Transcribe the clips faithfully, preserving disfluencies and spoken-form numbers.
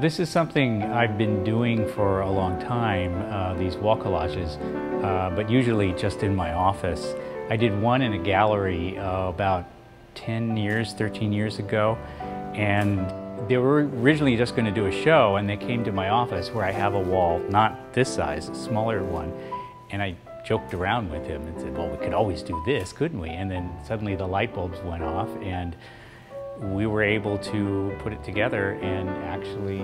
This is something I've been doing for a long time, uh, these wall collages, uh, but usually just in my office. I did one in a gallery uh, about ten years, thirteen years ago, and they were originally just going to do a show, and they came to my office where I have a wall, not this size, a smaller one, and I joked around with him and said, well, we could always do this, couldn't we? And then suddenly the light bulbs went off, and we were able to put it together and actually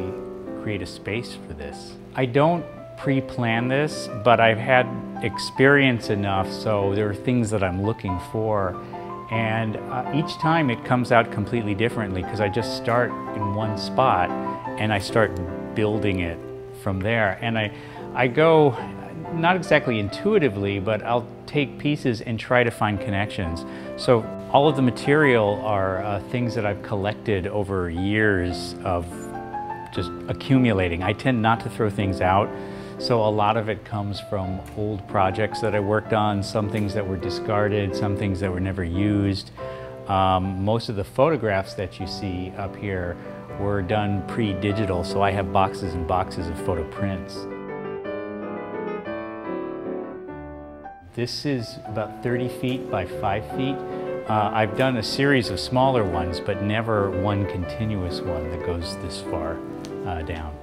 create a space for this. I don't pre-plan this, but I've had experience enough, so there are things that I'm looking for. And uh, each time it comes out completely differently, because I just start in one spot and I start building it from there. And I, I go, not exactly intuitively, but I'll take pieces and try to find connections. So all of the material are uh, things that I've collected over years of just accumulating. I tend not to throw things out, so a lot of it comes from old projects that I worked on, some things that were discarded, some things that were never used. Um, most of the photographs that you see up here were done pre-digital, so I have boxes and boxes of photo prints. This is about thirty feet by five feet. Uh, I've done a series of smaller ones, but never one continuous one that goes this far uh, down.